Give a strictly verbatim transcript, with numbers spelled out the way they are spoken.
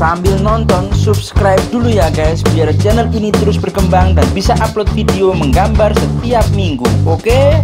Sambil nonton, subscribe dulu ya guys, biar channel ini terus berkembang dan bisa upload video menggambar setiap minggu. Oke?